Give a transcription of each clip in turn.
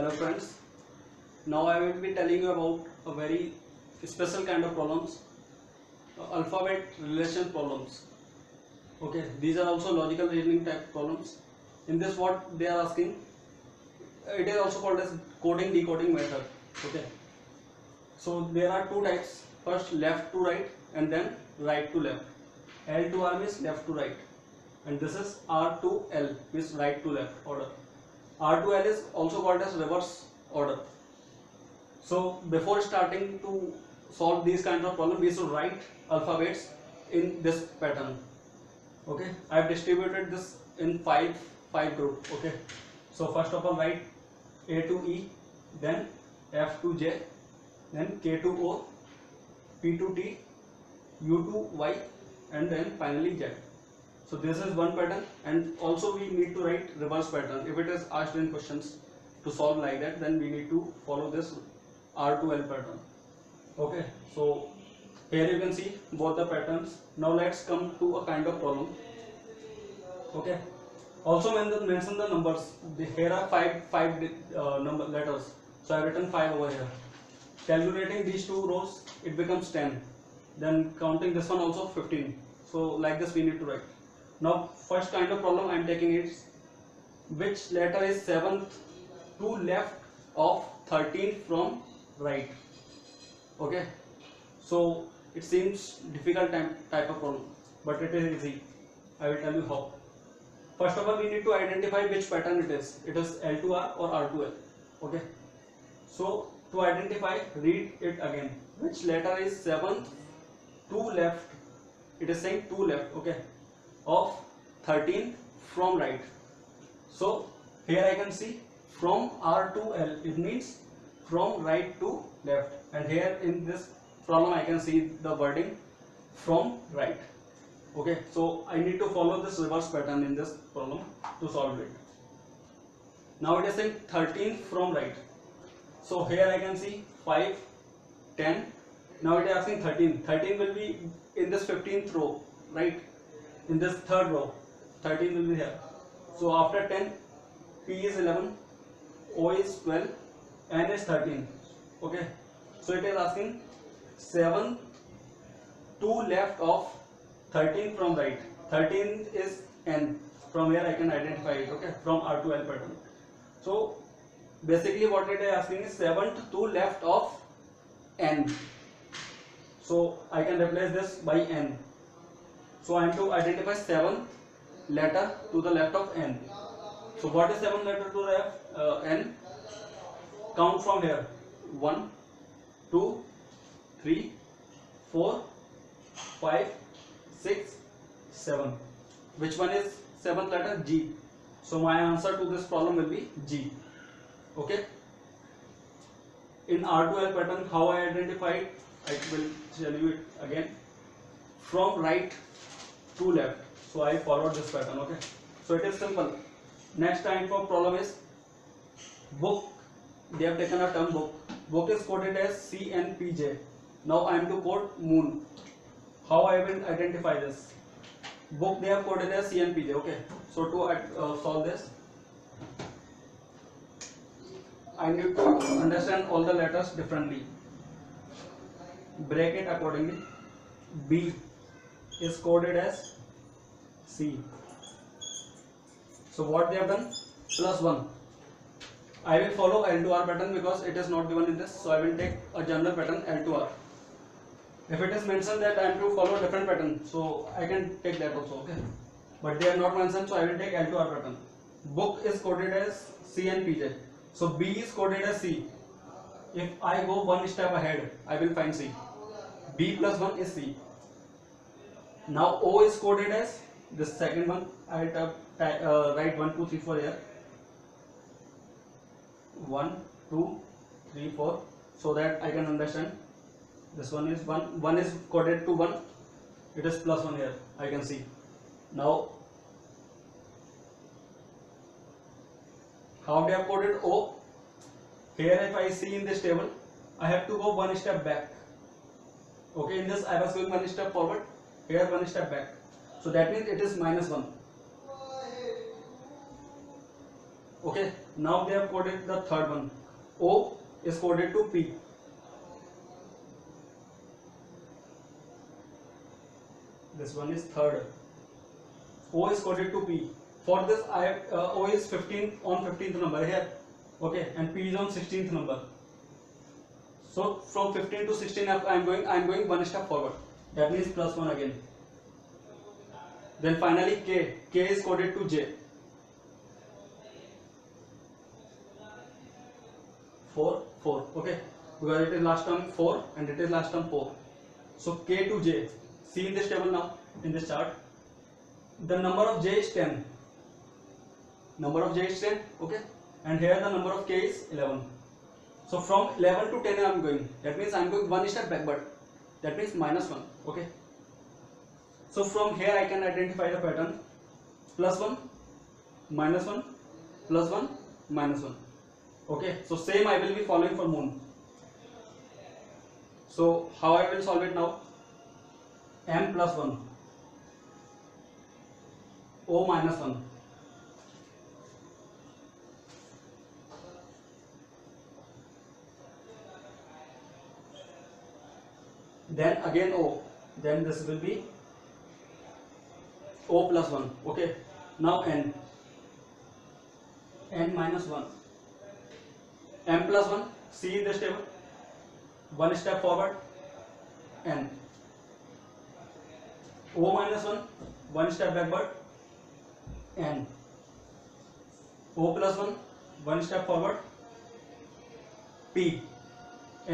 Hello friends, now I will be telling you about a very special kind of problems, alphabet relation problems. Okay, these are also logical reasoning type problems. In this, what they are asking, it is also called as coding decoding method. Okay, so there are two types, first left to right and then right to left. L to R means left to right, and this is R to L means right to left order. R to L is also called as reverse order. So before starting to solve these kinds of problems, we should write alphabets in this pattern. Okay, I have distributed this in five group. Okay, so first of all write A to E, then F to J, then K to O, P to T, U to Y, and then finally Z. So this is one pattern, and also we need to write reverse pattern. If it is asked in questions to solve like that, then we need to follow this R to L pattern. Okay, so here you can see both the patterns. Now let's come to a kind of problem. Okay, also mention the numbers. Here are five letters. So I have written 5 over here. Calculating these two rows, it becomes 10. Then counting this one also 15. So like this we need to write. Now first kind of problem I am taking is, which letter is 7th to left of 13th from right. Okay, so it seems difficult type of problem, but it is easy. I will tell you how. First of all we need to identify which pattern it is. It is L to R or R to L. Okay, so to identify, read it again. Which letter is 7th to left, it is saying to left, okay, of 13 from right. So here I can see from R to L, it means from right to left, and here in this problem I can see the wording from right. Okay, so I need to follow this reverse pattern in this problem to solve it. Now it is saying 13 from right, so here I can see 5, 10. Now it is asking 13 will be in this 15th row, right? In this third row, 13 will be here. So after 10, P is 11, O is 12, N is 13. Okay, so it is asking 7 to left of 13 from right. 13 is N. From here I can identify it. Okay, from R to L pattern. So basically what it is asking is 7th to left of N. So I can replace this by N. So I am to identify 7th letter to the left of N. So what is 7th letter to the left N? Count from here. 1, 2, 3, 4, 5, 6, 7. Which one is 7th letter? G. So my answer to this problem will be G. Okay. In R to L pattern, how I identified, I will tell you it again. From right to left. So I followed this pattern. Okay. So it is simple. Next time for problem is book. They have taken a term book. Book is coded as CNPJ. Now I am to code moon. How I will identify this? Book they have coded as CNPJ. Okay. So to solve this, I need to understand all the letters differently. Break it accordingly. B is coded as C. So what they have done? Plus 1. I will follow L to R pattern because it is not given in this. So I will take a general pattern L to R. If it is mentioned that I am to follow a different pattern, so I can take that also. Okay. But they are not mentioned, so I will take L to R pattern. Book is coded as C and PJ. So B is coded as C. If I go one step ahead, I will find C. B plus 1 is C. Now O is coded as this second one. I will write 1, 2, 3, 4 here. 1, 2, 3, 4. So that I can understand. This one is 1. 1 is coded to 1. It is plus 1 here. I can see. Now, how they have coded O? Here if I see in this table, I have to go one step back. Okay, in this I was going one step forward, here one step back. So that means it is minus 1. Okay, Now they have coded the third one. O is coded to P. This one is third. O is coded to P. For this, I have, O is 15 on 15th number here. Okay, and P is on 16th number. So from 15 to 16, I am going one step forward. That means plus one again. Then finally K. K is coded to J. 4, 4. Okay, because it is last term 4 and it is last term 4. So K to J. See in this table now, in this chart, the number of J is 10. Number of J is 10. Okay, and here the number of K is 11. So from 11 to 10 I am going. That means I am going one step backward. That means -1. Okay. So from here I can identify the pattern: +1, -1, +1, -1. Okay, so same I will be following for moon. So how I will solve it now? M + 1, O - 1, then again O, then this will be O + 1. Okay, now N, N - 1, M + 1. See in this table, one step forward, N. O - 1, one step backward, N. O + 1, one step forward, P.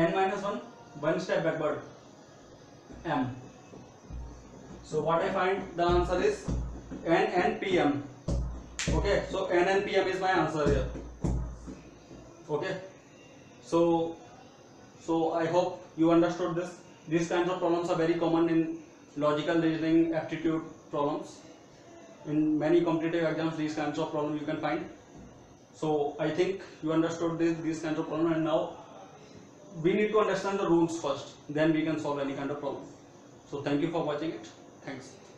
N - 1, one step backward, M. So what I find the answer is N and PM. Okay, so N and PM is my answer here. Okay, so I hope you understood this. These kinds of problems are very common in logical reasoning aptitude problems. In many competitive exams, these kinds of problems you can find. So I think you understood these kinds of problems, and now we need to understand the rules first, then we can solve any kind of problem. So thank you for watching it. Thanks.